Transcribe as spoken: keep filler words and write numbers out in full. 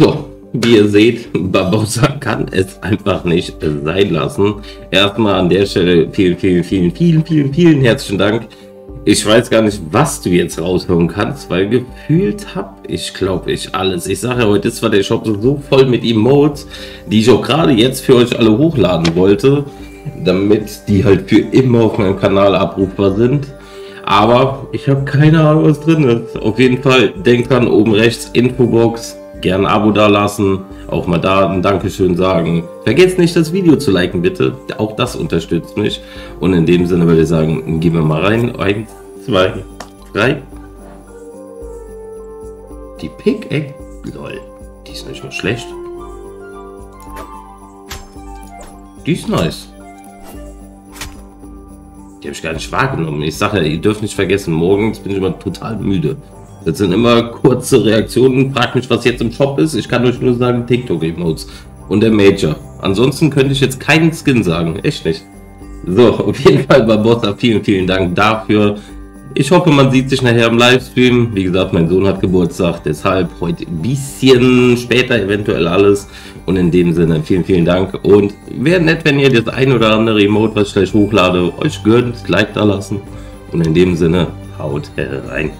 So, wie ihr seht, Barbossa kann es einfach nicht sein lassen. Erstmal an der Stelle vielen, vielen, vielen, vielen, vielen, vielen herzlichen Dank. Ich weiß gar nicht, was du jetzt raushören kannst, weil gefühlt habe ich, glaube ich, alles. Ich sage ja, heute ist zwar der Shop so voll mit Emotes, die ich auch gerade jetzt für euch alle hochladen wollte, damit die halt für immer auf meinem Kanal abrufbar sind. Aber ich habe keine Ahnung, was drin ist. Auf jeden Fall, denkt dran, oben rechts, Infobox. Gerne ein Abo dalassen, auch mal da ein Dankeschön sagen. Vergesst nicht, das Video zu liken, bitte. Auch das unterstützt mich. Und in dem Sinne würde ich sagen, gehen wir mal rein. Eins, zwei, drei. Die Pickaxe, lol, die ist nicht mal schlecht. Die ist nice. Die habe ich gar nicht wahrgenommen. Ich sage ja, ihr dürft nicht vergessen, morgens bin ich immer total müde. Das sind immer kurze Reaktionen. Fragt mich, was jetzt im Shop ist. Ich kann euch nur sagen, TikTok-Emotes und der Major. Ansonsten könnte ich jetzt keinen Skin sagen. Echt nicht. So, auf jeden Fall, Barbossa, vielen, vielen Dank dafür. Ich hoffe, man sieht sich nachher im Livestream. Wie gesagt, mein Sohn hat Geburtstag, deshalb heute ein bisschen später eventuell alles. Und in dem Sinne, vielen, vielen Dank. Und wäre nett, wenn ihr das ein oder andere Emote, was ich gleich hochlade, euch gönnt, Like da lassen. Und in dem Sinne, haut rein.